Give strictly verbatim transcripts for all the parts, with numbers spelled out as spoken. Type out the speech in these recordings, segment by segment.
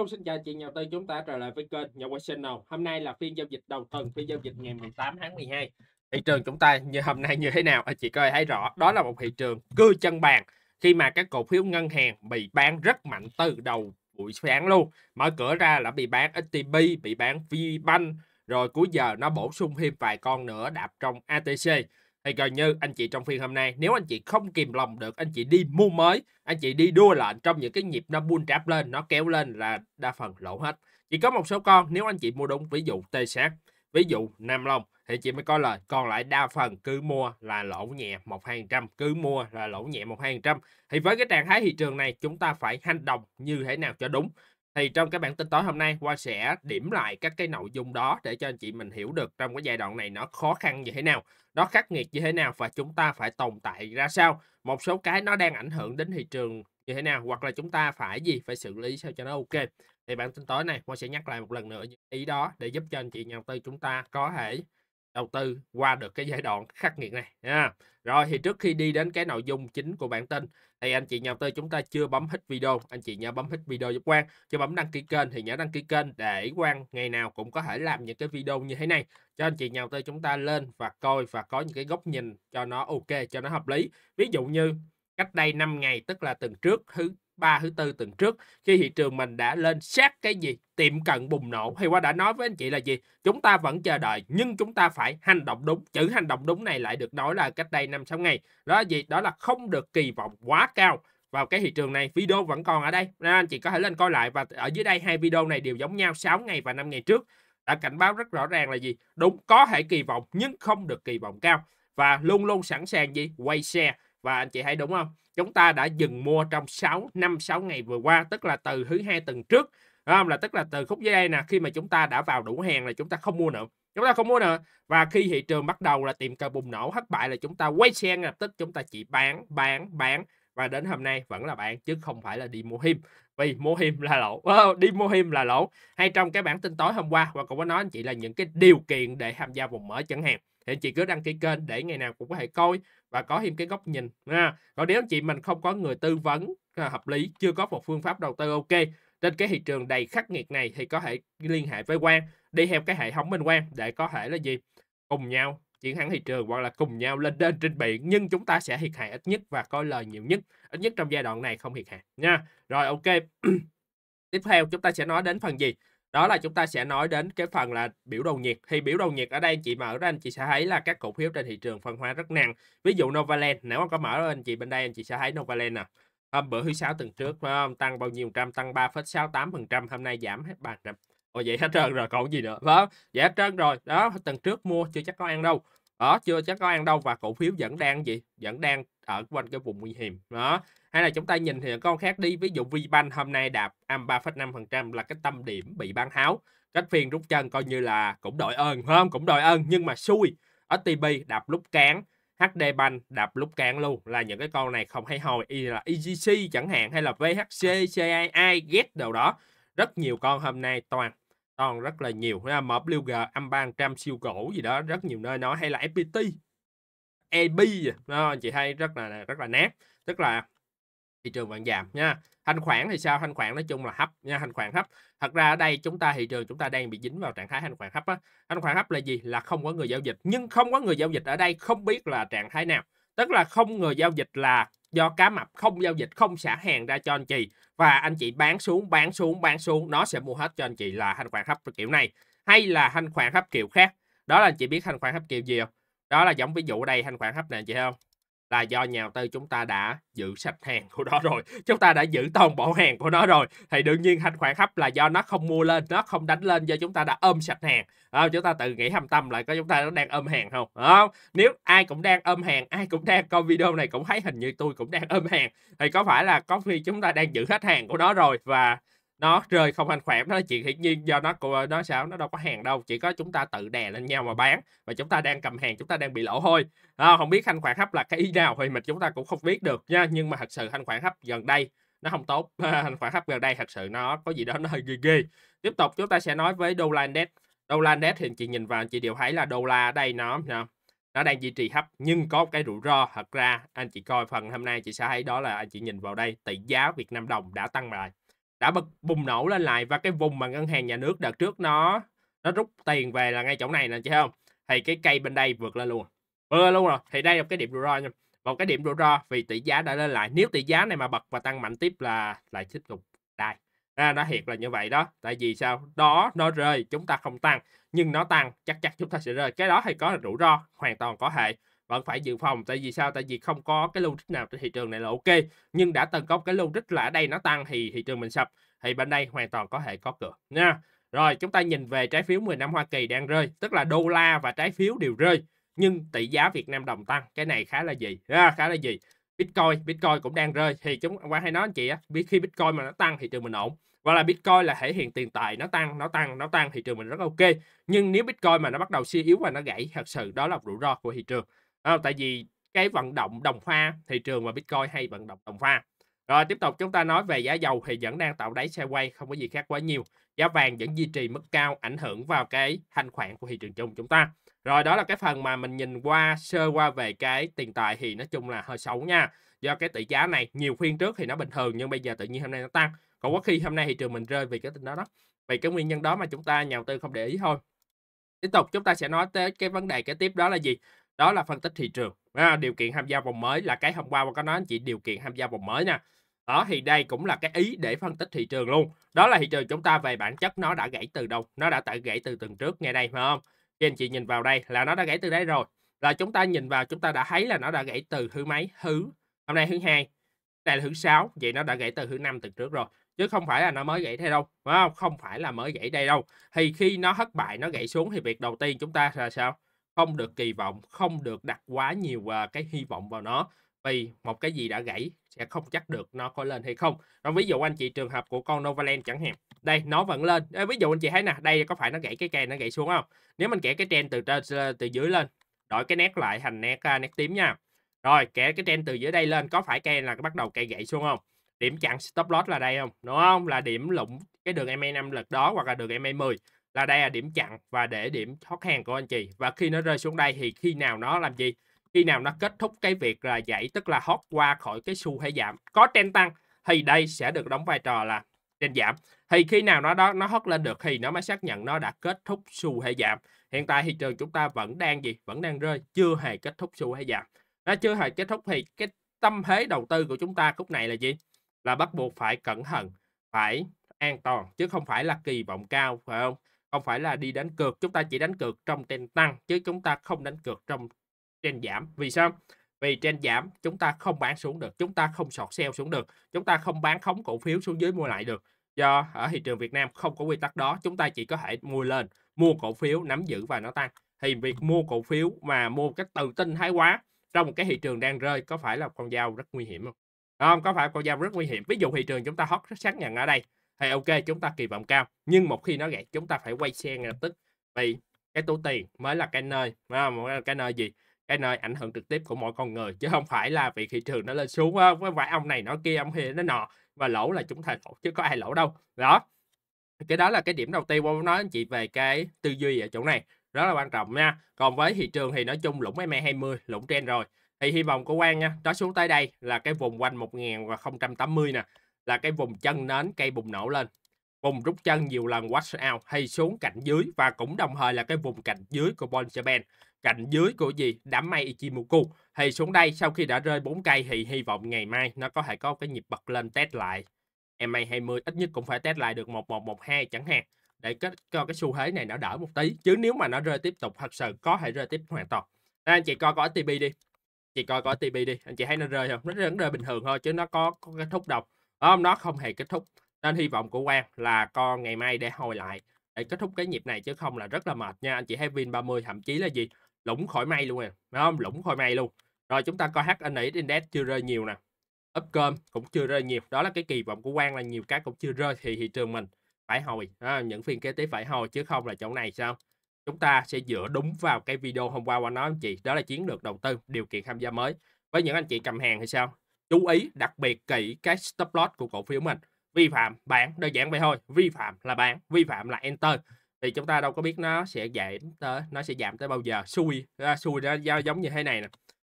Hello, xin chào chị nhà đầu tư, chúng ta trở lại với kênh Nhật Quang Channel. Hôm nay là phiên giao dịch đầu tuần, phiên giao dịch ngày mười tám tháng mười hai. Thị trường chúng ta như hôm nay như thế nào? Anh chị có thể thấy rõ, đó là một thị trường cưa chân bàn khi mà các cổ phiếu ngân hàng bị bán rất mạnh từ đầu buổi sáng luôn. Mở cửa ra là bị bán ét tê bê, bị bán VBank, rồi cuối giờ nó bổ sung thêm vài con nữa đạp trong a tê xê. Thì gần như anh chị trong phiên hôm nay, nếu anh chị không kìm lòng được, anh chị đi mua mới, anh chị đi đua lệnh trong những cái nhịp nó bull trap lên, nó kéo lên là đa phần lỗ hết. Chỉ có một số con nếu anh chị mua đúng, ví dụ T-Sát, ví dụ Nam Long thì chị mới có lời, còn lại đa phần cứ mua là lỗ nhẹ một hai phần trăm, cứ mua là lỗ nhẹ một hai phần trăm. Thì với cái trạng thái thị trường này chúng ta phải hành động như thế nào cho đúng. Thì trong cái bản tin tối hôm nay, Hoa sẽ điểm lại các cái nội dung đó để cho anh chị mình hiểu được trong cái giai đoạn này nó khó khăn như thế nào, nó khắc nghiệt như thế nào và chúng ta phải tồn tại ra sao, một số cái nó đang ảnh hưởng đến thị trường như thế nào, hoặc là chúng ta phải gì, phải xử lý sao cho nó ok. Thì bản tin tối này Hoa sẽ nhắc lại một lần nữa những ý đó để giúp cho anh chị nhà đầu tư chúng ta có thể đầu tư qua được cái giai đoạn khắc nghiệt này nha. Rồi thì trước khi đi đến cái nội dung chính của bản tin thì anh chị nhà đầu tư chúng ta chưa bấm hit video, anh chị nhớ bấm hit video giúp Quang, chưa bấm đăng ký kênh thì nhớ đăng ký kênh để Quang ngày nào cũng có thể làm những cái video như thế này cho anh chị nhà đầu tư chúng ta lên và coi và có những cái góc nhìn cho nó ok, cho nó hợp lý. Ví dụ như cách đây năm ngày, tức là tuần trước thứ ba thứ tư tuần trước, khi thị trường mình đã lên sát cái gì tiệm cận bùng nổ thì Hoa đã nói với anh chị là gì, chúng ta vẫn chờ đợi nhưng chúng ta phải hành động đúng. Chữ hành động đúng này lại được nói là cách đây năm sáu ngày, đó là gì, đó là không được kỳ vọng quá cao vào cái thị trường này. Video vẫn còn ở đây nên anh chị có thể lên coi lại, và ở dưới đây hai video này đều giống nhau, sáu ngày và năm ngày trước đã cảnh báo rất rõ ràng là gì, đúng, có thể kỳ vọng nhưng không được kỳ vọng cao và luôn luôn sẵn sàng gì, quay xe. Và anh chị thấy đúng không? Chúng ta đã dừng mua trong năm sáu ngày vừa qua, tức là từ thứ hai tuần trước, đúng không? Là tức là từ khúc dưới đây nè, khi mà chúng ta đã vào đủ hàng là chúng ta không mua nữa. Chúng ta không mua nữa. Và khi thị trường bắt đầu là tiệm cờ bùng nổ thất bại là chúng ta quay xe ngay lập tức, chúng ta chỉ bán, bán, bán và đến hôm nay vẫn là bán chứ không phải là đi mua him. Vì mua him là lỗ, oh, đi mua him là lỗ. Hay trong cái bản tin tối hôm qua và cũng có nói anh chị là những cái điều kiện để tham gia vùng mở chẳng hạn. Thì anh chị cứ đăng ký kênh để ngày nào cũng có thể coi và có thêm cái góc nhìn nha. Còn nếu anh chị mình không có người tư vấn hợp lý, chưa có một phương pháp đầu tư ok trên cái thị trường đầy khắc nghiệt này thì có thể liên hệ với Quang, đi theo cái hệ thống bên Quang để có thể là gì, cùng nhau chiến thắng thị trường hoặc là cùng nhau lên đến trên biển, nhưng chúng ta sẽ thiệt hại ít nhất và có lời nhiều nhất, ít nhất trong giai đoạn này không thiệt hại nha. Rồi ok. Tiếp theo chúng ta sẽ nói đến phần gì? Đó là chúng ta sẽ nói đến cái phần là biểu đồ nhiệt. Thì biểu đồ nhiệt ở đây chị mở ra anh chị sẽ thấy là các cổ phiếu trên thị trường phân hóa rất nặng. Ví dụ Novaland, nếu mà có mở ra anh chị bên đây anh chị sẽ thấy Novaland nè. Hôm bữa thứ sáu tuần trước tăng bao nhiêu trăm, tăng ba phẩy sáu tám phần trăm, hôm nay giảm hết ba trăm. Ồ vậy hết trơn rồi còn gì nữa. Đó, vậy hết trơn rồi. Đó, tuần trước mua chưa chắc có ăn đâu. Đó, chưa chắc có ăn đâu và cổ phiếu vẫn đang gì? Vẫn đang ở quanh cái vùng nguy hiểm. Đó. Hay là chúng ta nhìn thì con khác đi, ví dụ VBank hôm nay đạp âm ba phẩy năm phần trăm là cái tâm điểm bị bán tháo, cách phiên rút chân coi như là cũng đội ơn, không? Cũng đội ơn nhưng mà xui. ét tê bê đạp lúc cán, hát đê bank đạp lúc cán luôn, là những cái con này không hay hồi, y là e giê xê chẳng hạn hay là vê hát xê, xê i i, ghét đâu đó. Rất nhiều con hôm nay toàn toàn rất là nhiều, em vê giê âm ba phần trăm siêu cổ gì đó, rất nhiều nơi nói hay là ép pê tê, e bê đó, chị hay rất là rất là nát, tức là thị trường vẫn giảm nha. Thanh khoản thì sao? Thanh khoản nói chung là hấp nha, thanh khoản hấp. Thật ra ở đây chúng ta thị trường chúng ta đang bị dính vào trạng thái thanh khoản hấp á. Thanh khoản hấp là gì? Là không có người giao dịch, nhưng không có người giao dịch ở đây không biết là trạng thái nào. Tức là không người giao dịch là do cá mập không giao dịch, không xả hàng ra cho anh chị và anh chị bán xuống, bán xuống, bán xuống, nó sẽ mua hết cho anh chị, là thanh khoản hấp kiểu này. Hay là thanh khoản hấp kiểu khác. Đó là anh chị biết thanh khoản hấp kiểu gì không? Đó là giống ví dụ ở đây thanh khoản hấp này anh chị thấy không? Là do nhà đầu tư chúng ta đã giữ sạch hàng của nó rồi, chúng ta đã giữ toàn bộ hàng của nó rồi thì đương nhiên thanh khoản hấp là do nó không mua lên, nó không đánh lên, do chúng ta đã ôm sạch hàng. À, chúng ta tự nghĩ hâm tâm lại có chúng ta nó đang ôm hàng không? À, nếu ai cũng đang ôm hàng, ai cũng đang coi video này cũng thấy hình như tôi cũng đang ôm hàng thì có phải là có khi chúng ta đang giữ hết hàng của nó rồi và nó rơi không thanh khoản, nó là chuyện hiển nhiên do nó của nó sao, nó đâu có hàng đâu, chỉ có chúng ta tự đè lên nhau mà bán và chúng ta đang cầm hàng, chúng ta đang bị lỗ thôi. À, không biết thanh khoản hấp là cái ý nào thì mình chúng ta cũng không biết được nha, nhưng mà thật sự thanh khoản hấp gần đây nó không tốt. Thanh khoản hấp gần đây thật sự nó có gì đó nó hơi ghê ghê. Tiếp tục chúng ta sẽ nói với đô la index. Đô la index thì chị nhìn vào chị đều thấy là đô la ở đây nó nó đang duy trì hấp, nhưng có một cái rủi ro. Thật ra anh chị coi phần hôm nay chị sẽ thấy đó là anh chị nhìn vào đây tỷ giá Việt Nam đồng đã tăng lại. đã bật bùng nổ lên lại, và cái vùng mà ngân hàng nhà nước đợt trước nó nó rút tiền về là ngay chỗ này nè, chứ không thì cái cây bên đây vượt lên luôn, vượt lên luôn rồi. Thì đây là cái điểm rủi ro nha, một cái điểm rủi ro vì tỷ giá đã lên lại. Nếu tỷ giá này mà bật và tăng mạnh tiếp là lại tiếp tục đài. À, nó thiệt là như vậy đó. Tại vì sao? Đó, nó rơi chúng ta không tăng, nhưng nó tăng chắc chắn chúng ta sẽ rơi. Cái đó thì có rủi ro hoàn toàn có thể, vẫn phải dự phòng. Tại vì sao? Tại vì không có cái logic nào trên thị trường này là ok, nhưng đã từng có cái logic là ở đây nó tăng thì thị trường mình sập, thì bên đây hoàn toàn có thể có cửa nha. Rồi chúng ta nhìn về trái phiếu mười năm Hoa Kỳ đang rơi, tức là đô la và trái phiếu đều rơi, nhưng tỷ giá Việt Nam đồng tăng. Cái này khá là gì? À, khá là gì? Bitcoin, Bitcoin cũng đang rơi. Thì chúng qua hay nói anh chị á, khi Bitcoin mà nó tăng thị trường mình ổn. Và là Bitcoin là thể hiện tiền tệ, nó tăng, nó tăng, nó tăng thị trường mình rất ok. Nhưng nếu Bitcoin mà nó bắt đầu suy yếu và nó gãy, thật sự đó là rủi ro của thị trường. À, tại vì cái vận động đồng pha, thị trường và Bitcoin hay vận động đồng pha. Rồi tiếp tục chúng ta nói về giá dầu thì vẫn đang tạo đáy xe quay, không có gì khác quá nhiều. Giá vàng vẫn duy trì mức cao, ảnh hưởng vào cái thanh khoản của thị trường chung chúng ta. Rồi đó là cái phần mà mình nhìn qua sơ qua về cái tiền tệ thì nói chung là hơi xấu nha. Do cái tỷ giá này nhiều phiên trước thì nó bình thường, nhưng bây giờ tự nhiên hôm nay nó tăng. Còn có khi hôm nay thị trường mình rơi vì cái tình đó đó. Vì cái nguyên nhân đó mà chúng ta nhà đầu tư không để ý thôi. Tiếp tục chúng ta sẽ nói tới cái vấn đề kế tiếp, đó là gì? Đó là phân tích thị trường. À, điều kiện tham gia vòng mới là cái hôm qua có nói anh chị, điều kiện tham gia vòng mới nè. Đó thì đây cũng là cái ý để phân tích thị trường luôn. Đó là thị trường chúng ta về bản chất nó đã gãy từ đâu? Nó đã tại gãy từ tuần trước ngay đây phải không? Khi anh chị nhìn vào đây là nó đã gãy từ đấy rồi. Là chúng ta nhìn vào chúng ta đã thấy là nó đã gãy từ thứ mấy? Thứ hôm nay thứ hai. Đây là thứ sáu, vậy nó đã gãy từ thứ năm tuần trước rồi. Chứ không phải là nó mới gãy đây đâu, phải không? Không phải là mới gãy đây đâu. Thì khi nó thất bại, nó gãy xuống thì việc đầu tiên chúng ta là sao? Không được kỳ vọng, không được đặt quá nhiều cái hy vọng vào nó. Vì một cái gì đã gãy sẽ không chắc được nó có lên hay không. Rồi ví dụ anh chị trường hợp của con Novaland chẳng hạn. Đây nó vẫn lên. Ê, ví dụ anh chị thấy nè, đây có phải nó gãy cái cây nó gãy xuống không? Nếu mình kẻ cái trend từ trên từ dưới lên, đổi cái nét lại thành nét nét tím nha. Rồi kẻ cái trend từ dưới đây lên, có phải cây là bắt đầu cây gãy xuống không? Điểm chặn stop loss là đây không? Đúng không? Là điểm lụng cái đường em a năm lực đó, hoặc là đường em a mười. Là đây là điểm chặn và để điểm thoát hàng của anh chị. Và khi nó rơi xuống đây thì khi nào nó làm gì? Khi nào nó kết thúc cái việc là dãy, tức là hot qua khỏi cái xu thế giảm, có trend tăng thì đây sẽ được đóng vai trò là trend giảm. Thì khi nào nó đó nó hot lên được thì nó mới xác nhận nó đã kết thúc xu thế giảm. Hiện tại thị trường chúng ta vẫn đang gì? Vẫn đang rơi, chưa hề kết thúc xu thế giảm. Nó chưa hề kết thúc thì cái tâm thế đầu tư của chúng ta lúc này là gì? Là bắt buộc phải cẩn thận, phải an toàn, chứ không phải là kỳ vọng cao, phải không? Không phải là đi đánh cược. Chúng ta chỉ đánh cược trong trend tăng, chứ chúng ta không đánh cược trong trend giảm. Vì sao? Vì trend giảm chúng ta không bán xuống được, chúng ta không short sell xuống được, chúng ta không bán khống cổ phiếu xuống dưới mua lại được. Do ở thị trường Việt Nam không có quy tắc đó, chúng ta chỉ có thể mua lên, mua cổ phiếu, nắm giữ và nó tăng. Thì việc mua cổ phiếu mà mua cách tự tin thái quá trong cái thị trường đang rơi có phải là con dao rất nguy hiểm không? Không, có phải con dao rất nguy hiểm. Ví dụ thị trường chúng ta hot xác nhận ở đây thì ok, chúng ta kỳ vọng cao, nhưng một khi nó gãy chúng ta phải quay xe ngay lập tức. Vì cái túi tiền mới là cái nơi, cái nơi gì? Cái nơi ảnh hưởng trực tiếp của mọi con người, chứ không phải là vì thị trường nó lên xuống với vài ông này nó kia ông kia nó nọ và lỗ là chúng ta lỗ, chứ có ai lỗ đâu. Đó, cái đó là cái điểm đầu tiên tôi nói anh chị về cái tư duy ở chỗ này rất là quan trọng nha. Còn với thị trường thì nói chung lũng em a hai mươi, lũng trend rồi, thì hy vọng của Quang nha, đó xuống tới đây là cái vùng quanh một nghìn không trăm tám mươi nè, là cái vùng chân nến cây bùng nổ lên, vùng rút chân nhiều lần wash out hay xuống cạnh dưới, và cũng đồng thời là cái vùng cạnh dưới của Bollinger Band, cạnh dưới của gì? Đám mây Ichimoku. Thì xuống đây sau khi đã rơi bốn cây thì hy vọng ngày mai nó có thể có cái nhịp bật lên test lại em a hai mươi, ít nhất cũng phải test lại được một một một hai chẳng hạn, để kết, cho cái xu thế này nó đỡ một tí. Chứ nếu mà nó rơi tiếp tục thật sự có thể rơi tiếp hoàn toàn. Nên anh chị coi có i tê bê đi, chị coi có i tê bê đi, anh chị thấy nó rơi không? Nó rơi, nó rơi bình thường thôi, chứ nó có, có kết thúc đâu. Đó, nó không hề kết thúc. Nên hy vọng của Quang là con ngày mai để hồi lại, để kết thúc cái nhịp này, chứ không là rất là mệt nha. Anh chị thấy vin ba mươi thậm chí là gì? Lũng khỏi mây luôn nè, đúng không? Lũng khỏi mây luôn. Rồi chúng ta coi hát en ích Index chưa rơi nhiều nè. UPCOM cũng chưa rơi nhiều. Đó là cái kỳ vọng của Quang là nhiều cái cũng chưa rơi thì thị trường mình phải hồi, à, những phiên kế tiếp phải hồi, chứ không là chỗ này sao? Chúng ta sẽ dựa đúng vào cái video hôm qua qua nói anh chị, đó là chiến lược đầu tư, điều kiện tham gia mới. Với những anh chị cầm hàng thì sao? Chú ý đặc biệt kỹ cái stop loss của cổ phiếu mình. Vi phạm bán, đơn giản vậy thôi, vi phạm là bán, vi phạm là enter. Thì chúng ta đâu có biết nó sẽ giảm tới nó sẽ giảm tới bao giờ. Xui ra xui ra giống như thế này nè.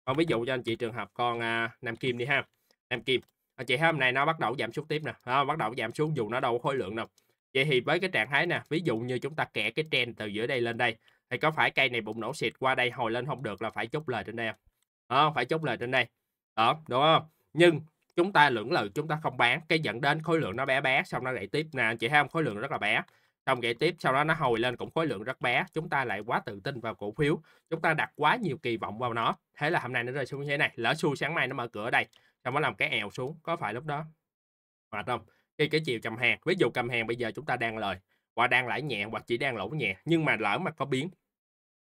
Còn ví dụ cho anh chị trường hợp con uh, Nam Kim đi ha. Nam Kim Chị thấy hôm nay nó bắt đầu giảm xuống tiếp nè, à, bắt đầu giảm xuống dù nó đâu có khối lượng đâu. Vậy thì với cái trạng thái nè, ví dụ như chúng ta kẻ cái trend từ giữa đây lên đây, thì có phải cây này bụng nổ xịt qua đây hồi lên không được là phải chốt lời trên đây không? À, phải chốt lời trên đây. Đó, đúng không? Nhưng chúng ta lưỡng lự, chúng ta không bán, cái dẫn đến khối lượng nó bé bé, xong nó đẩy tiếp nè, chị thấy không? Khối lượng rất là bé. Xong vậy tiếp, sau đó nó hồi lên cũng khối lượng rất bé, chúng ta lại quá tự tin vào cổ phiếu, chúng ta đặt quá nhiều kỳ vọng vào nó, thế là hôm nay nó rơi xuống như thế này. Lỡ xui sáng mai nó mở cửa ở đây, xong nó làm cái èo xuống, có phải lúc đó mệt không? Khi cái chiều cầm hàng, ví dụ cầm hàng bây giờ chúng ta đang lời, hoặc đang lãi nhẹ, hoặc chỉ đang lỗ nhẹ, nhưng mà lỡ mà có biến,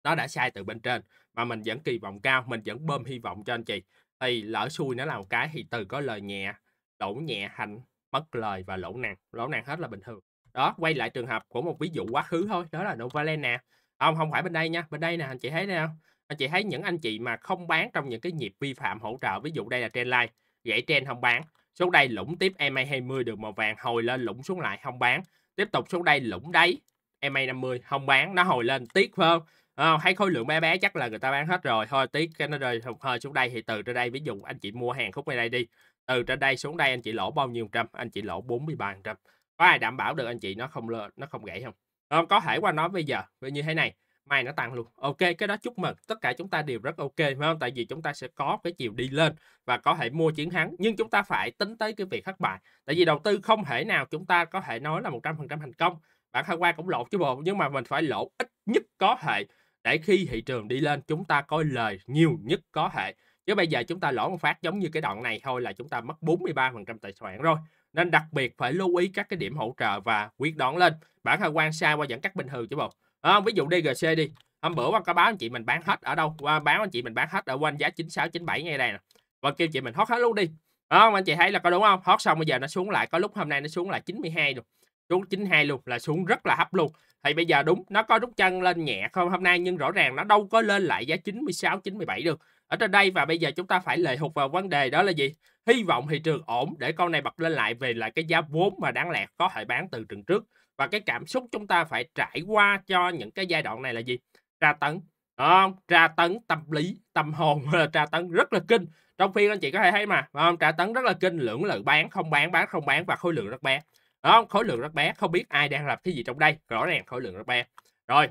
nó đã sai từ bên trên, mà mình vẫn kỳ vọng cao, mình vẫn bơm hy vọng cho anh chị, thì lỡ xui nó làm một cái thì từ có lời nhẹ, lỗ nhẹ thành mất lời và lỗ nặng, lỗ nặng hết là bình thường. Đó, quay lại trường hợp của một ví dụ quá khứ thôi, đó là Novaland nè. Không, không phải bên đây nha, bên đây nè, anh chị thấy nào? Anh chị thấy những anh chị mà không bán trong những cái nhịp vi phạm hỗ trợ, ví dụ đây là trendline, gãy trend không bán. Xuống đây lũng tiếp em a hai mươi đường màu vàng, hồi lên lũng xuống lại không bán. Tiếp tục xuống đây lũng đáy em a năm mươi không bán, nó hồi lên tiếc phải không? À, thấy khối lượng bé bé chắc là người ta bán hết rồi, thôi tiếc cái nó rơi hơi xuống đây thì từ trên đây ví dụ anh chị mua hàng khúc ngay đây đi. Từ trên đây xuống đây anh chị lỗ bao nhiêu trăm? Anh chị lỗ bốn mươi ba phần trăm. Có ai đảm bảo được anh chị nó không lơ, nó không gãy không? Không, có thể qua nó bây giờ như thế này, mai nó tăng luôn. Ok, cái đó chúc mừng, tất cả chúng ta đều rất ok, phải không? Tại vì chúng ta sẽ có cái chiều đi lên và có thể mua chiến thắng, nhưng chúng ta phải tính tới cái việc thất bại. Tại vì đầu tư không thể nào chúng ta có thể nói là một trăm phần trăm thành công. Bạn hôm qua cũng lỗ chứ bộ, nhưng mà mình phải lỗ ít nhất có thể để khi thị trường đi lên chúng ta có lời nhiều nhất có thể. Chứ bây giờ chúng ta lỗ một phát giống như cái đoạn này thôi là chúng ta mất bốn mươi ba phần trăm tài sản rồi. Nên đặc biệt phải lưu ý các cái điểm hỗ trợ và quyết đoán lên. Bản thân quan sai qua dẫn cắt bình thường chứ bộ. À, ví dụ đê giê xê đi. Hôm bữa qua có báo anh chị mình bán hết ở đâu? Qua báo anh chị mình bán hết ở quanh giá chín sáu chín bảy ngay đây nè. Và kêu chị mình hot hết luôn đi. À, anh chị thấy là có đúng không? Hot xong bây giờ nó xuống lại. Có lúc hôm nay nó xuống lại chín mươi hai luôn. Xuống chín mươi hai luôn là xuống rất là hấp luôn. Thì bây giờ đúng, nó có rút chân lên nhẹ không hôm nay, nhưng rõ ràng nó đâu có lên lại giá chín mươi sáu chín mươi bảy được. Ở trên đây và bây giờ chúng ta phải lệ thuộc vào vấn đề đó là gì? Hy vọng thị trường ổn để con này bật lên lại về lại cái giá vốn mà đáng lẽ có thể bán từ trường trước. Và cái cảm xúc chúng ta phải trải qua cho những cái giai đoạn này là gì? Tra tấn. Đó, tra tấn tâm lý, tâm hồn, tra tấn rất là kinh. Trong phiên anh chị có thể thấy mà, không? Tra tấn rất là kinh, lưỡng lự bán, không bán, bán, không bán và khối lượng rất bé. Đó, khối lượng rất bé, không biết ai đang làm cái gì trong đây, rõ ràng khối lượng rất bé. Rồi,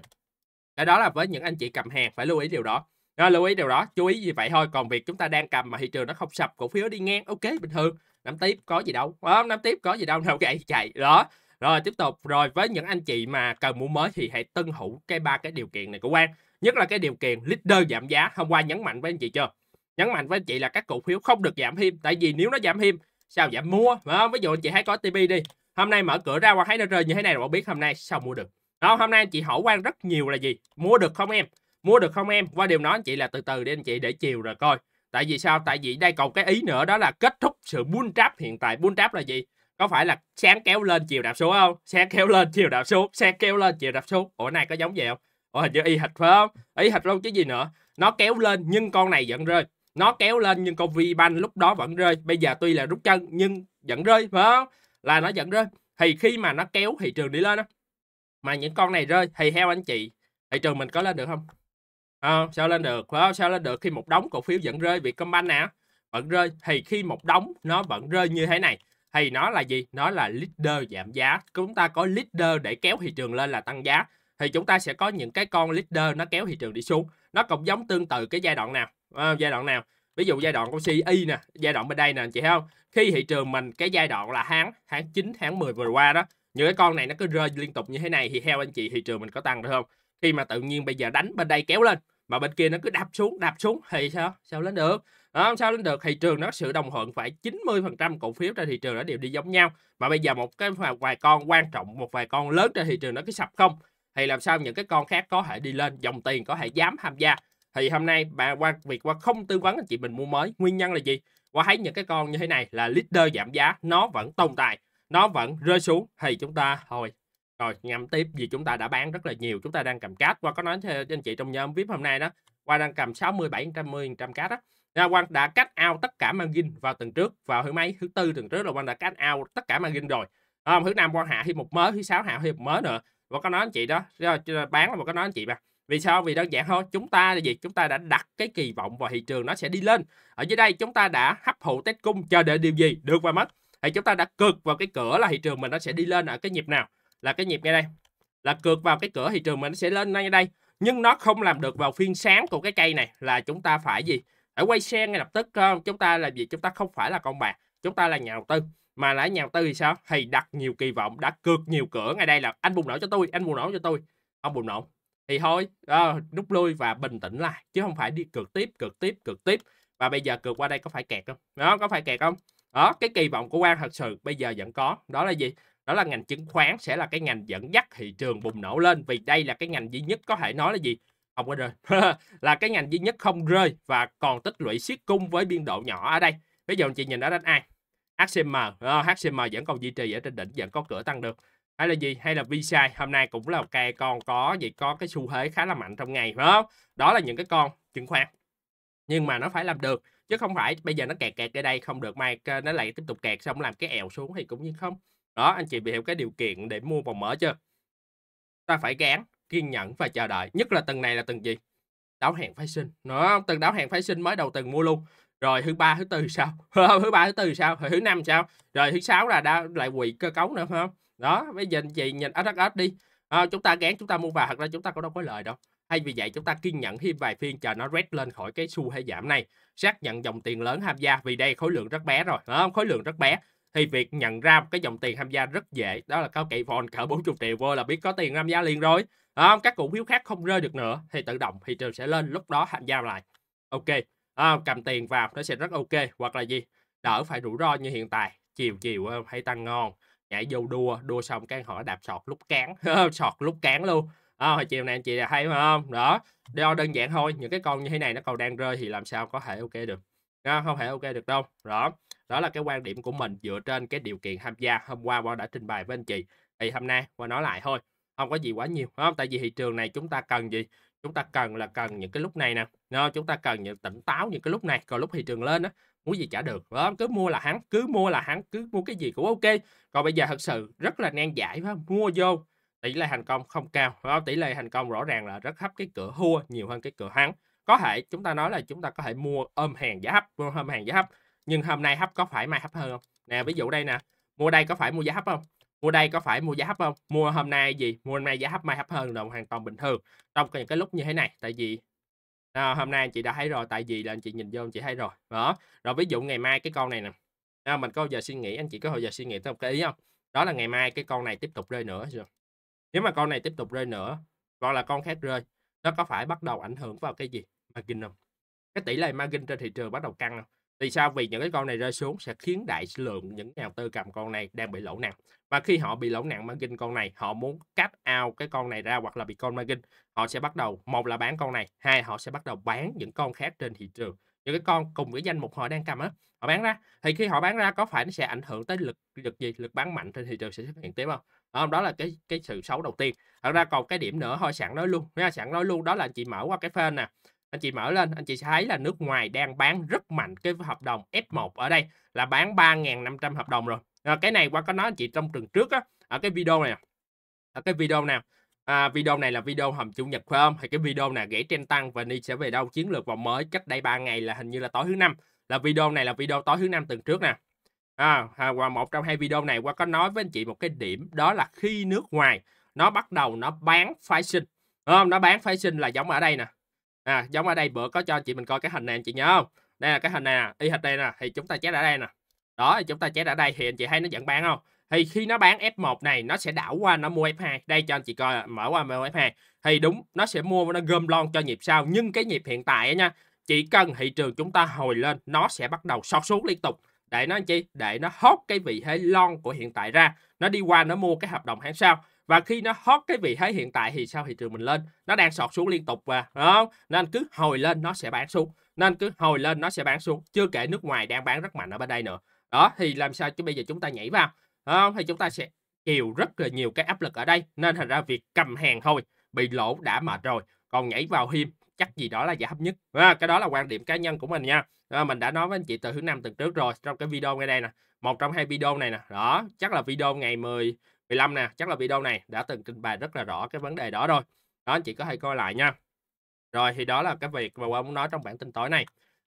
cái đó là với những anh chị cầm hàng phải lưu ý điều đó. Đó, lưu ý điều đó, chú ý gì vậy thôi. Còn việc chúng ta đang cầm mà thị trường nó không sập, cổ phiếu đi ngang, ok bình thường, nắm tiếp có gì đâu, à, nắm tiếp có gì đâu, nào gãy chạy đó. Rồi tiếp tục, rồi với những anh chị mà cần mua mới thì hãy tuân thủ cái ba cái điều kiện này của Quang, nhất là cái điều kiện leader giảm giá. Hôm qua nhấn mạnh với anh chị chưa? Nhấn mạnh với anh chị là các cổ phiếu không được giảm thêm, tại vì nếu nó giảm thêm sao giảm mua? Đó, ví dụ anh chị hãy có tê pê đi, hôm nay mở cửa ra qua thấy nó rơi như thế này rồi biết hôm nay sao mua được. Đó, hôm nay anh chị hỏi Quang rất nhiều là gì? Mua được không em? Mua được không em? Qua điều nói anh chị là từ từ đi anh chị, để chiều rồi coi. Tại vì sao? Tại vì đây còn cái ý nữa đó là kết thúc sự bull trap hiện tại. Bull trap là gì? Có phải là sáng kéo lên chiều đạp xuống không? Sáng kéo lên chiều đạp xuống, sáng kéo lên chiều đạp xuống. Ủa này có giống vậy không? Ủa hình như y hệt phải không? Y hệt luôn chứ gì nữa. Nó kéo lên nhưng con này vẫn rơi. Nó kéo lên nhưng con VBank lúc đó vẫn rơi. Bây giờ tuy là rút chân nhưng vẫn rơi phải không? Là nó vẫn rơi. Thì khi mà nó kéo thị trường đi lên đó, mà những con này rơi thì theo anh chị thị trường mình có lên được không? À, sao lên được, phải sao lên được khi một đống cổ phiếu vẫn rơi? Vietcombank nè vẫn rơi, thì khi một đống nó vẫn rơi như thế này thì nó là gì? Nó là leader giảm giá. Chúng ta có leader để kéo thị trường lên là tăng giá, thì chúng ta sẽ có những cái con leader nó kéo thị trường đi xuống. Nó cũng giống tương tự cái giai đoạn nào, à, giai đoạn nào ví dụ giai đoạn của xê i i nè, giai đoạn bên đây nè anh chị thấy không? Khi thị trường mình cái giai đoạn là tháng tháng chín tháng mười vừa qua đó, những cái con này nó cứ rơi liên tục như thế này thì theo anh chị thị trường mình có tăng được không? Khi mà tự nhiên bây giờ đánh bên đây kéo lên mà bên kia nó cứ đạp xuống, đạp xuống thì sao? Sao lên được? Đó, sao lên được? Thị trường nó sự đồng thuận phải chín mươi phần trăm cổ phiếu trên thị trường nó đều đi giống nhau. Mà bây giờ một cái vài con quan trọng, một vài con lớn trên thị trường nó cứ sập không, thì làm sao những cái con khác có thể đi lên, dòng tiền có thể dám tham gia. Thì hôm nay bà qua việc qua không tư vấn anh chị mình mua mới. Nguyên nhân là gì? Qua thấy những cái con như thế này là leader giảm giá, nó vẫn tồn tại, nó vẫn rơi xuống thì chúng ta thôi rồi ngậm tiếp, vì chúng ta đã bán rất là nhiều. Chúng ta đang cầm cát, qua có nói cho anh chị trong nhóm víp hôm nay đó, qua đang cầm sáu mươi bảy trăm cát đó. Ra Quang đã cắt out tất cả margin vào tuần trước, vào thứ mấy, thứ tư tuần trước là Quang đã cắt out tất cả margin rồi. Không, thứ năm Quang hạ thêm một mớ, thứ sáu hạ thêm một mớ nữa. Và có nói anh chị đó, bán là một cái nói anh chị mà Vì sao? Vì đơn giản thôi, chúng ta là gì? Chúng ta đã đặt cái kỳ vọng vào thị trường nó sẽ đi lên. Ở dưới đây chúng ta đã hấp thụ test cung, chờ đợi điều gì được và mất. Thì chúng ta đã cược vào cái cửa là thị trường mình nó sẽ đi lên ở cái nhịp nào? Là cái nhịp ngay đây. Là cược vào cái cửa thị trường mình nó sẽ lên ngay đây. Nhưng nó không làm được vào phiên sáng của cái cây này, là chúng ta phải gì? Phải quay xe ngay lập tức. Chúng ta là gì? Chúng ta không phải là con bạc, chúng ta là nhà đầu tư. Mà là nhà đầu tư thì sao? Thì đặt nhiều kỳ vọng, đã cược nhiều cửa ngay đây là anh bùng nổ cho tôi, anh bùng nổ cho tôi. Ông bùng nổ thì thôi à, nút lui và bình tĩnh lại, chứ không phải đi cược tiếp, cược tiếp, cược tiếp. Và bây giờ cược qua đây có phải kẹt không? Đó, có phải kẹt không? Đó, cái kỳ vọng của Quang thật sự bây giờ vẫn có. Đó là gì? Đó là ngành chứng khoán sẽ là cái ngành dẫn dắt thị trường bùng nổ lên. Vì đây là cái ngành duy nhất có thể nói là gì? Không có rơi. Là cái ngành duy nhất không rơi và còn tích lũy siết cung với biên độ nhỏ ở đây. Ví dụ chị nhìn ở đánh ai? hát xê em, hát xê em vẫn còn duy trì ở trên đỉnh, vẫn có cửa tăng được. Hay là gì? Hay là vê xê i hôm nay cũng là một cây con có gì, có cái xu thế khá là mạnh trong ngày, phải không? Đó là những cái con chứng khoán. Nhưng mà nó phải làm được, chứ không phải bây giờ nó kẹt kẹt ở đây không được, mai nó lại tiếp tục kẹt xong làm cái èo xuống thì cũng như không. Đó, anh chị bị hiểu cái điều kiện để mua vòng mở chưa? Ta phải gán, kiên nhẫn và chờ đợi. Nhất là tuần này là tuần gì? Đáo hạn phái sinh. Nó tuần đáo hạn phái sinh mới đầu tuần mua luôn. Rồi thứ ba, thứ tư sao? Thứ ba, thứ tư sao? Rồi thứ năm sao? Rồi thứ sáu là đã lại quỵ cơ cấu nữa, phải không? Đó, bây giờ chị nhìn ét ét ét đi. À, chúng ta gán, chúng ta mua vào, thật ra chúng ta cũng đâu có lời đâu. Hay vì vậy chúng ta kiên nhẫn thêm vài phiên chờ nó rét lên khỏi cái xu hay giảm này, xác nhận dòng tiền lớn tham gia, vì đây khối lượng rất bé rồi, à, khối lượng rất bé. Thì việc nhận ra một cái dòng tiền tham gia rất dễ. Đó là có cây vòn cỡ bốn mươi triệu vô là biết có tiền tham gia liền rồi. À, các cổ phiếu khác không rơi được nữa thì tự động thị trường sẽ lên, lúc đó tham gia lại. Ok, à, cầm tiền vào nó sẽ rất ok. Hoặc là gì? Đỡ phải rủi ro như hiện tại. Chiều chiều hay tăng ngon, nhảy vô đua, đua xong cái họ đạp sọt lúc cán, sọt lúc cán luôn. À, hồi chiều này anh chị đã thấy không? Đó, do đơn giản thôi. Những cái con như thế này nó còn đang rơi thì làm sao có thể ok được? À, không thể ok được đâu. Đó, đó là cái quan điểm của mình dựa trên cái điều kiện tham gia hôm qua qua đã trình bày với anh chị. Thì hôm nay qua nói lại thôi, không có gì quá nhiều, không? Tại vì thị trường này chúng ta cần gì? Chúng ta cần là cần những cái lúc này nè, no, chúng ta cần những tỉnh táo những cái lúc này. Còn lúc thị trường lên á, muốn gì trả được, đó, cứ mua là hắn, cứ mua là hắn, cứ mua cái gì cũng ok. Còn bây giờ thật sự rất là nan giải, phải không? Mua vô tỷ lệ thành công không cao, không? Tỷ lệ thành công rõ ràng là rất thấp, cái cửa hua nhiều hơn cái cửa hắn. Có thể chúng ta nói là chúng ta có thể mua ôm hàng giá hấp, mua ôm hàng giá hấp, nhưng hôm nay hấp có phải mai hấp hơn không? Nè, ví dụ đây nè, mua đây có phải mua giá hấp không? Mua đây có phải mua giá hấp không? Mua hôm nay gì? Mua hôm nay giá hấp mai hấp hơn là hoàn toàn bình thường trong những cái lúc như thế này. Tại vì à, hôm nay chị đã thấy rồi, tại vì là anh chị nhìn vô anh chị thấy rồi đó. Rồi ví dụ ngày mai cái con này nè, à, mình có giờ suy nghĩ, anh chị có hồi giờ suy nghĩ tới một cái ý không? Đó là ngày mai cái con này tiếp tục rơi nữa. Nếu mà con này tiếp tục rơi nữa hoặc là con khác rơi, nó có phải bắt đầu ảnh hưởng vào cái gì? Margin không? Cái tỷ lệ margin trên thị trường bắt đầu căng không? Vì sao? Vì những cái con này rơi xuống sẽ khiến đại lượng những nhà đầu tư cầm con này đang bị lỗ nặng. Và khi họ bị lỗ nặng margin con này, họ muốn cắt out cái con này ra hoặc là bị con margin, họ sẽ bắt đầu, một là bán con này, hai họ sẽ bắt đầu bán những con khác trên thị trường. Những cái con cùng cái danh mục họ đang cầm á, họ bán ra. Thì khi họ bán ra có phải nó sẽ ảnh hưởng tới lực lực gì? Lực bán mạnh trên thị trường sẽ xuất hiện tiếp không? Đó, đó là cái cái sự xấu đầu tiên. Thật ra còn cái điểm nữa thôi, sẵn nói luôn nha, sẵn nói luôn đó là chị mở qua cái phên nè. Anh chị mở lên, anh chị sẽ thấy là nước ngoài đang bán rất mạnh cái hợp đồng ép một ở đây là bán ba nghìn năm trăm hợp đồng rồi. À, cái này qua có nói anh chị trong tuần trước á, ở cái video này, ở cái video nào, à, video này là video hầm chủ nhật phải không? Thì cái video này gãy trend tăng và đi sẽ về đâu chiến lược vòng mới cách đây ba ngày là hình như là tối thứ năm, là video này là video tối thứ năm tuần trước nè. À, và một trong hai video này qua có nói với anh chị một cái điểm đó là khi nước ngoài nó bắt đầu nó bán phái sinh, không? Nó bán phái sinh là giống ở đây nè. À, giống ở đây bữa có cho chị mình coi cái hình này anh chị nhớ không? Đây là cái hình này nè, y hệt đây nè, thì chúng ta chép ở đây nè. Đó, thì chúng ta chép ở đây thì anh chị thấy nó vẫn bán không? Thì khi nó bán ép một này nó sẽ đảo qua nó mua ép hai. Đây cho anh chị coi, mở qua mua ép hai. Thì đúng, nó sẽ mua nó gom lon cho nhịp sau, nhưng cái nhịp hiện tại á nha, chỉ cần thị trường chúng ta hồi lên nó sẽ bắt đầu sọt xuống liên tục. Để nó anh chị, để nó hốt cái vị thế lon của hiện tại ra, nó đi qua nó mua cái hợp đồng tháng sau. Và khi nó hot cái vị thế hiện tại thì sao thị trường mình lên? Nó đang sọt xuống liên tục và đó, nên cứ hồi lên nó sẽ bán xuống, nên cứ hồi lên nó sẽ bán xuống. Chưa kể nước ngoài đang bán rất mạnh ở bên đây nữa. Đó thì làm sao chứ bây giờ chúng ta nhảy vào? Đó, thì chúng ta sẽ chịu rất là nhiều cái áp lực ở đây, nên thành ra việc cầm hàng thôi, bị lỗ đã mệt rồi, còn nhảy vào hiêm chắc gì đó là giải hấp nhất. À, cái đó là quan điểm cá nhân của mình nha. À, mình đã nói với anh chị từ thứ năm tuần trước rồi trong cái video ngay đây nè, một trong hai video này nè. Đó, chắc là video ngày mười mười lăm nè, chắc là video này đã từng trình bày rất là rõ cái vấn đề đó rồi. Đó, anh chị có thể coi lại nha. Rồi thì đó là cái việc mà Quang muốn nói trong bản tin tối này.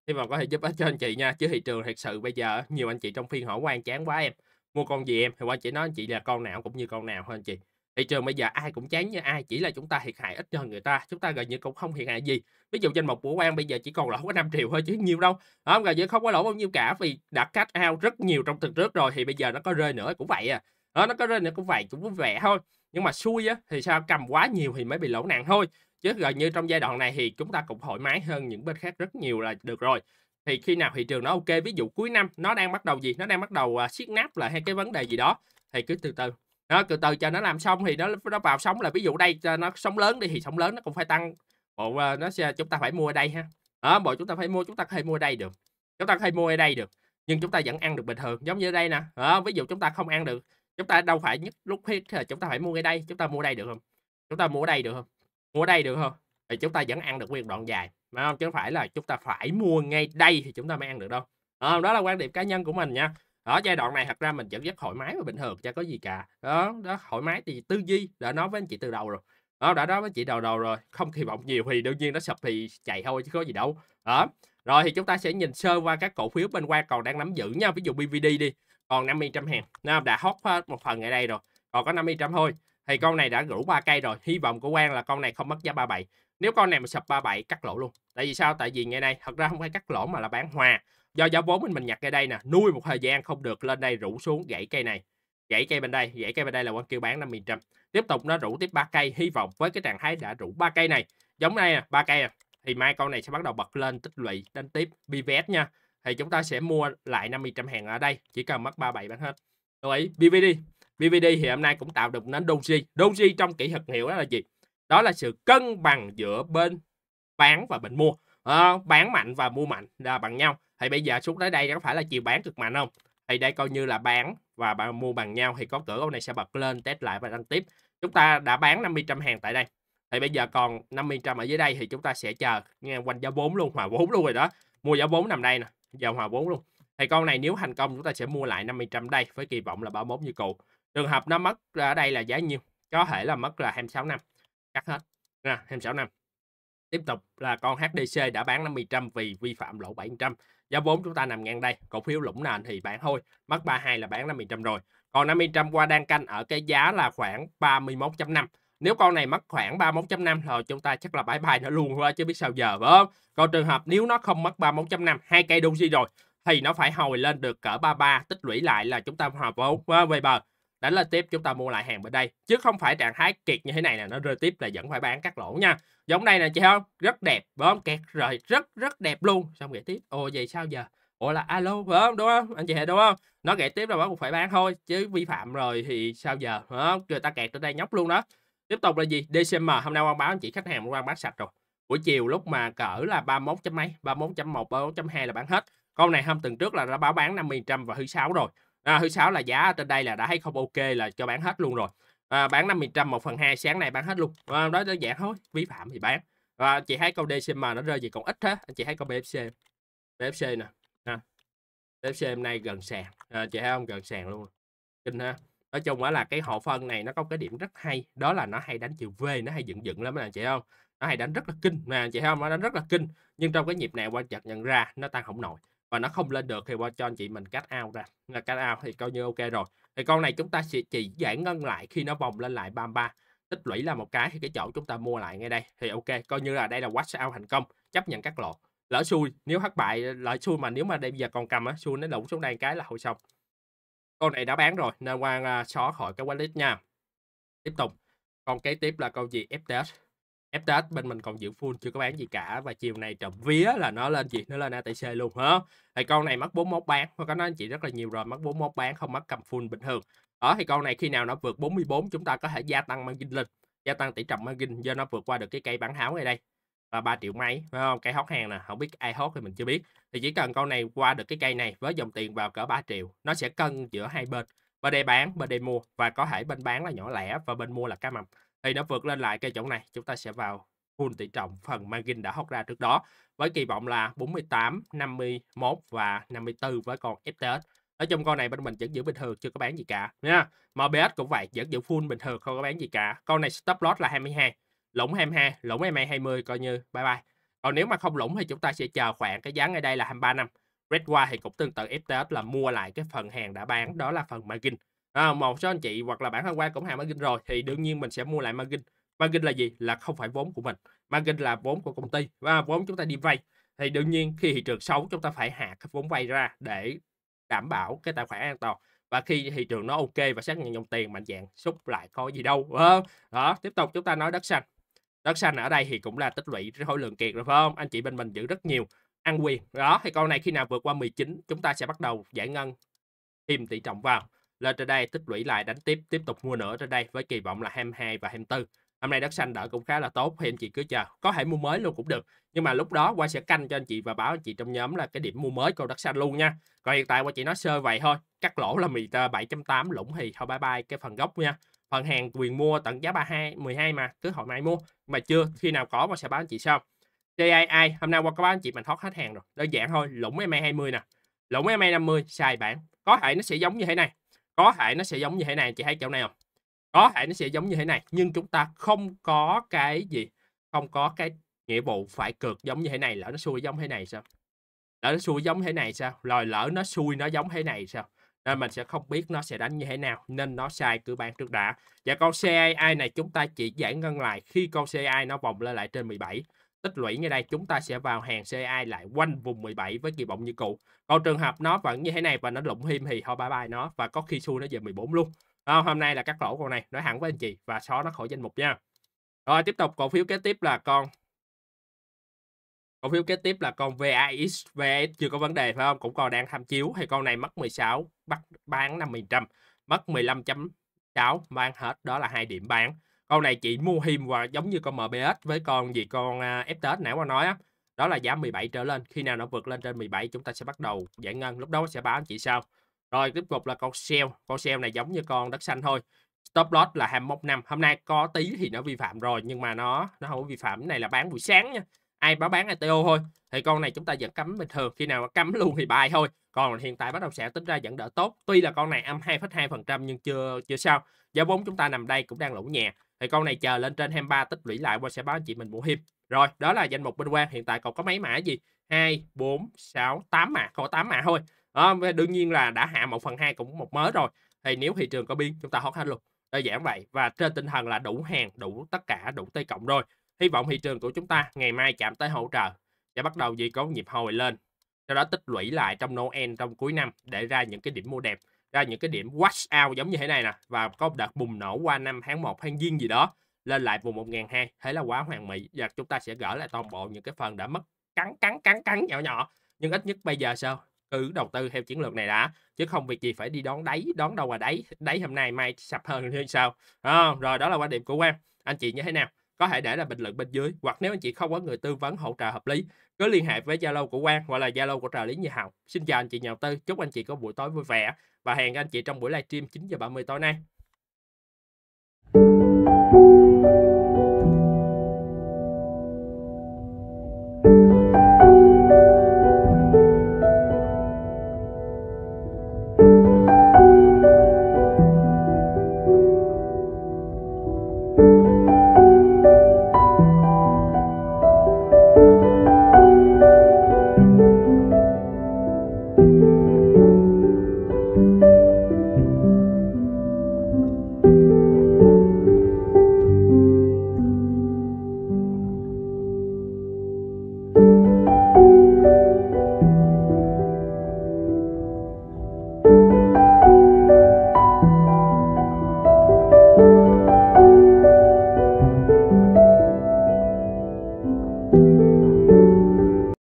Hy vọng có thể giúp ích cho anh chị nha. Chứ thị trường thật sự bây giờ nhiều anh chị trong phiên hỏi Quang chán quá em, mua con gì em, thì Quang chỉ nói anh chị là con nào cũng như con nào thôi anh chị. Thị trường bây giờ ai cũng chán như ai, chỉ là chúng ta thiệt hại ít hơn người ta, chúng ta gần như cũng không thiệt hại gì. Ví dụ trên một của Quang bây giờ chỉ còn lỗ có năm triệu thôi chứ nhiều đâu. Đó, gần như không có lỗ bao nhiêu cả vì đã cash out rất nhiều trong tuần trước rồi, thì bây giờ nó có rơi nữa cũng vậy à. Đó, nó có rơi nữa cũng vậy, cũng vui vẻ thôi. Nhưng mà xui á thì sao cầm quá nhiều thì mới bị lỗ nặng thôi. Chứ gần như trong giai đoạn này thì chúng ta cũng thoải mái hơn những bên khác rất nhiều là được rồi. Thì khi nào thị trường nó ok, ví dụ cuối năm nó đang bắt đầu gì, nó đang bắt đầu uh, siết nắp lại hay cái vấn đề gì đó, thì cứ từ từ. Nó từ từ cho nó làm xong thì nó nó vào sóng, là ví dụ đây nó sóng lớn đi thì sóng lớn nó cũng phải tăng. Bộ uh, nó sẽ, chúng ta phải mua ở đây ha. Đó, bộ chúng ta phải mua, chúng ta có thể mua ở đây được. Chúng ta có thể mua ở đây được, nhưng chúng ta vẫn ăn được bình thường, giống như ở đây nè. Đó, ví dụ chúng ta không ăn được, chúng ta đâu phải nhất lúc hết là chúng ta phải mua ở đây, chúng ta mua ở đây được không? Chúng ta mua ở đây được không? Mua ở đây được không? Thì chúng ta vẫn ăn được nguyên đoạn dài. Mà không, chứ không phải là chúng ta phải mua ngay đây thì chúng ta mới ăn được đâu. Đó, đó là quan điểm cá nhân của mình nha. Ở giai đoạn này thật ra mình vẫn rất thoải mái và bình thường, chả có gì cả. Đó, đó thoải mái thì tư duy đã nói với anh chị từ đầu rồi. Đó, đã nói với chị đầu đầu rồi, không kỳ vọng nhiều thì đương nhiên nó sập thì chạy thôi chứ có gì đâu. Đó. Rồi thì chúng ta sẽ nhìn sơ qua các cổ phiếu bên qua còn đang nắm giữ nha. Ví dụ bê vê đê đi, còn năm mươi trăm hàng. Nó đã hot hết một phần ở đây rồi, còn có năm mươi trăm thôi. Thì con này đã rủ ba cây rồi, hy vọng của Quang là con này không mất giá ba mươi bảy. Nếu con này mà sập ba mươi bảy cắt lỗ luôn. Tại vì sao? Tại vì ngày nay thật ra không phải cắt lỗ mà là bán hòa. Do giá vốn mình mình nhặt cây đây nè, nuôi một thời gian không được lên đây rủ xuống gãy cây này. Gãy cây bên đây, gãy cây bên đây là Quang kêu bán năm mươi trăm. Tiếp tục nó rủ tiếp ba cây, hy vọng với cái trạng thái đã rủ ba cây này. Giống này nè, ba cây à, thì mai con này sẽ bắt đầu bật lên tích lũy đánh tiếp bê vê ét nha. Thì chúng ta sẽ mua lại năm mươi trăm hàng ở đây, chỉ cần mất ba mươi bảy bán hết. Lưu ý bê vê đê. bê vê đê thì hôm nay cũng tạo được nến doji. Doji trong kỹ thuật hiệu đó là gì? Đó là sự cân bằng giữa bên bán và bên mua. À, bán mạnh và mua mạnh là bằng nhau. Thì bây giờ xuống tới đây có phải là chiều bán cực mạnh không? Thì đây coi như là bán và mua bằng nhau. Thì có cửa con này sẽ bật lên, test lại và đăng tiếp. Chúng ta đã bán năm mươi trăm hàng tại đây. Thì bây giờ còn năm mươi trăm ở dưới đây thì chúng ta sẽ chờ ngang quanh giá vốn luôn, hòa vốn luôn rồi đó. Mua giá vốn nằm đây nè, giờ hòa vốn luôn. Thì con này nếu thành công chúng ta sẽ mua lại năm mươi trăm đây với kỳ vọng là ba mươi mốt như cũ. Trường hợp nó mất ở đây là giá nhiêu? Có thể là mất là hai mươi sáu năm. Cắt hết. Nè, hai mươi sáu năm. Tiếp tục là con hát đê xê đã bán năm mươi trăm vì vi phạm lỗ bảy trăm. Giá vốn chúng ta nằm ngang đây. Cổ phiếu lũng nền thì bán thôi. Mất ba mươi hai là bán năm mươi trăm rồi. Còn năm mươi trăm qua đang canh ở cái giá là khoảng ba mươi mốt chấm năm. Nếu con này mất khoảng ba mươi mốt chấm năm rồi chúng ta chắc là bye bye nó luôn quá chứ biết sao giờ phải không? Còn trường hợp nếu nó không mất ba mươi mốt chấm năm, hai cây doji rồi thì nó phải hồi lên được cỡ ba mươi ba, tích lũy lại là chúng ta hòa vốn về bờ. Đánh lên tiếp chúng ta mua lại hàng bên đây, chứ không phải trạng thái kiệt như thế này là nó rơi tiếp là vẫn phải bán cắt lỗ nha. Giống đây nè chị không, rất đẹp phải không, kẹt rồi rất rất đẹp luôn, xong gãy tiếp. Ồ vậy sao giờ, ủa là alo phải không, đúng không anh chị, đúng không? Nó gãy tiếp là cũng phải bán thôi chứ vi phạm rồi thì sao giờ phải không? Người ta kẹt ở đây nhóc luôn đó. Tiếp tục là gì? đê xê em hôm nay Quang báo anh chị khách hàng Quang bán sạch rồi, buổi chiều lúc mà cỡ là ba mươi mốt chấm mấy, ba mươi mốt chấm một, ba mươi mốt chấm hai là bán hết. Con này hôm tuần trước là đã báo bán năm mươi trăm và thứ sáu rồi. À, thứ sáu là giá trên đây là đã thấy không ok là cho bán hết luôn rồi. À, bán năm mươi trăm, một phần hai sáng nay bán hết luôn. À, đó đơn giản thôi, vi phạm thì bán. À, chị thấy câu đê xê em nó rơi gì còn ít thế. Anh chị thấy câu bê ép xê. bê ép xê nè. À, bê ép xê hôm nay gần sàn. À, chị thấy không, gần sàn luôn. Kinh ha. Nói chung là cái hộ phân này nó có cái điểm rất hay. Đó là nó hay đánh chiều V, nó hay dựng dựng lắm nè chị không. Nó hay đánh rất là kinh. Nè chị thấy không, nó đánh rất là kinh. Nhưng trong cái nhịp này Quang chợt nhận ra nó tăng không nổi. Và nó không lên được thì qua cho anh chị mình cắt out ra. Là cắt out thì coi như ok rồi. Thì con này chúng ta sẽ chỉ giải ngân lại khi nó vòng lên lại ba mươi ba. Tích lũy là một cái thì cái chỗ chúng ta mua lại ngay đây. Thì ok, coi như là đây là wash out thành công. Chấp nhận cắt lỗ. Lỡ xui, nếu thất bại, lỡ xui mà nếu mà đây bây giờ còn cầm á, xui nó lủng xuống đây cái là hồi xong. Con này đã bán rồi nên qua xóa khỏi cái wallet nha. Tiếp tục. Còn kế tiếp là con gì? ép tê ét. ép tê ét bên mình còn giữ full chưa có bán gì cả và chiều này trộm vía là nó lên gì, nó lên a tê xê luôn hả? Thì con này mất bốn mươi mốt bán, có nói anh chị rất là nhiều rồi, mất bốn mươi mốt bán không mất cầm full bình thường. Đó thì con này khi nào nó vượt bốn mươi bốn chúng ta có thể gia tăng margin lên, gia tăng tỷ trọng margin do nó vượt qua được cái cây bán tháo này đây và ba triệu mấy, phải không? Cây hot hàng nè, không biết ai hot thì mình chưa biết. Thì chỉ cần con này qua được cái cây này với dòng tiền vào cỡ ba triệu, nó sẽ cân giữa hai bên, bên đây bán, bên đây mua và có thể bên bán là nhỏ lẻ và bên mua là cá mập. Thì nó vượt lên lại cây chỗ này, chúng ta sẽ vào full tỷ trọng phần margin đã hot ra trước đó. Với kỳ vọng là bốn mươi tám, năm mươi mốt và năm mươi tư với con ép tê ét. Nói chung con này bên mình vẫn giữ bình thường, chưa có bán gì cả nha. em bê ét cũng vậy, vẫn giữ full bình thường, không có bán gì cả. Con này stop loss là hai mươi hai. lũng hai mươi hai, lũng em a hai mươi coi như bye bye. Còn nếu mà không lũng thì chúng ta sẽ chờ khoảng cái giá ngay đây là hai mươi ba năm. Red wire thì cũng tương tự ép tê ét là mua lại cái phần hàng đã bán, đó là phần margin. À, một số anh chị hoặc là bản thân qua cũng hàng margin rồi thì đương nhiên mình sẽ mua lại margin. Margin là gì? Là không phải vốn của mình. Margin là vốn của công ty và vốn chúng ta đi vay. Thì đương nhiên khi thị trường xấu chúng ta phải hạ cái vốn vay ra để đảm bảo cái tài khoản an toàn. Và khi thị trường nó ok và xác nhận dòng tiền mạnh dạng xúc lại có gì đâu. Đó, tiếp tục chúng ta nói đất xanh. Đất xanh ở đây thì cũng là tích lũy khối lượng kiệt rồi phải không? Anh chị bên mình giữ rất nhiều ăn quyền. Đó, thì con này khi nào vượt qua mười chín chúng ta sẽ bắt đầu giải ngân thêm tỷ trọng vào. Lên trên đây tích lũy lại đánh tiếp, tiếp tục mua nữa trên đây với kỳ vọng là hai mươi hai và hai mươi tư. Hôm nay đất xanh đỡ cũng khá là tốt thì anh chị cứ chờ, có thể mua mới luôn cũng được, nhưng mà lúc đó qua sẽ canh cho anh chị và báo anh chị trong nhóm là cái điểm mua mới của đất xanh luôn nha. Còn hiện tại qua chị nói sơ vậy thôi, cắt lỗ là mì bảy chấm tám, lũng thì thôi bye bye cái phần gốc nha. Phần hàng quyền mua tận giá ba mươi hai, mười hai mà cứ hồi mai mua, mà chưa khi nào có qua sẽ báo anh chị sau. xê i i hôm nay qua có báo anh chị mình thoát hết hàng rồi, đơn giản thôi, lũng em a hai mươi nè, lũng em a năm mươi xài bản, có thể nó sẽ giống như thế này, có thể nó sẽ giống như thế này, chị thấy chỗ này không? Có thể nó sẽ giống như thế này, nhưng chúng ta không có cái gì, không có cái nghĩa vụ phải cược giống như thế này. Lỡ nó xui giống thế này sao? Lỡ nó xui giống thế này sao? Rồi lỡ nó xui nó giống thế này sao? Nên mình sẽ không biết nó sẽ đánh như thế nào, nên nó sai cứ bán trước đã. Và con xê i i này chúng ta chỉ giải ngân lại khi con xê i i nó vòng lên lại trên mười bảy. Tích lũy ngay đây chúng ta sẽ vào hàng xê i i lại quanh vùng mười bảy với kỳ vọng như cũ. Còn trường hợp nó vẫn như thế này và nó lụng thêm thì thôi bye bye nó, và có khi xui nó về mười bốn luôn. À, hôm nay là cắt lỗ con này, nói hẳn với anh chị và xóa nó khỏi danh mục nha. Rồi tiếp tục cổ phiếu kế tiếp là con cổ phiếu kế tiếp là con vê i ích. vê i ích chưa có vấn đề phải không? Cũng còn đang tham chiếu. Thì con này mất mười sáu, bắt bán năm phần trăm, mất mười lăm chấm sáu, bán hết đó là hai điểm bán. Con này chị mua hiềm và giống như con em bê ét với con gì con ép tê ét nãy qua nói á, đó là giá mười bảy trở lên. Khi nào nó vượt lên trên mười bảy chúng ta sẽ bắt đầu giải ngân, lúc đó sẽ báo anh chị sau. Rồi tiếp tục là con Shell. Con Shell này giống như con đất xanh thôi. Stop loss là hai mươi mốt năm. Hôm nay có tí thì nó vi phạm rồi, nhưng mà nó nó không vi phạm. Cái này là bán buổi sáng nha. Ai báo bán i tê ô thôi. Thì con này chúng ta vẫn cấm bình thường. Khi nào cấm luôn thì bài thôi. Còn hiện tại bất động sản tính ra vẫn đỡ tốt. Tuy là con này âm hai phẩy hai phần trăm nhưng chưa chưa sao. Giá vốn chúng ta nằm đây cũng đang lỗ nhẹ. Thì con này chờ lên trên hai mươi ba tích lũy lại qua sẽ báo anh chị mình mua thêm. Rồi, đó là danh mục bên quan. Hiện tại còn có mấy mã gì? hai, bốn, sáu, tám mã, có tám mã thôi. À, đương nhiên là đã hạ một phần hai cũng một mớ rồi. Thì nếu thị trường có biến chúng ta hot hết luôn, đơn giản vậy. Và trên tinh thần là đủ hàng, đủ tất cả, đủ T cộng rồi. Hy vọng thị trường của chúng ta ngày mai chạm tới hỗ trợ sẽ bắt đầu gì có nhịp hồi lên, sau đó tích lũy lại trong Noel, trong cuối năm để ra những cái điểm mua đẹp, ra những cái điểm wash out giống như thế này nè, và có đợt bùng nổ qua năm tháng một, tháng Giêng gì đó lên lại vùng một nghìn hai trăm. Thế là quá hoàn mỹ, và chúng ta sẽ gỡ lại toàn bộ những cái phần đã mất cắn cắn cắn cắn nhỏ nhỏ. Nhưng ít nhất bây giờ sao? Cứ đầu tư theo chiến lược này đã, chứ không việc gì phải đi đón đáy, đón đâu mà đáy, đáy hôm nay mai sập hơn như sao. À, rồi đó là quan điểm của Quang. Anh chị như thế nào? Có thể để là bình luận bên dưới, hoặc nếu anh chị không có người tư vấn hỗ trợ hợp lý, cứ liên hệ với Zalo của Quang hoặc là Zalo của trợ lý Như Hồng. Xin chào anh chị nhà đầu tư, chúc anh chị có buổi tối vui vẻ và hẹn anh chị trong buổi livestream chín giờ ba mươi tối nay.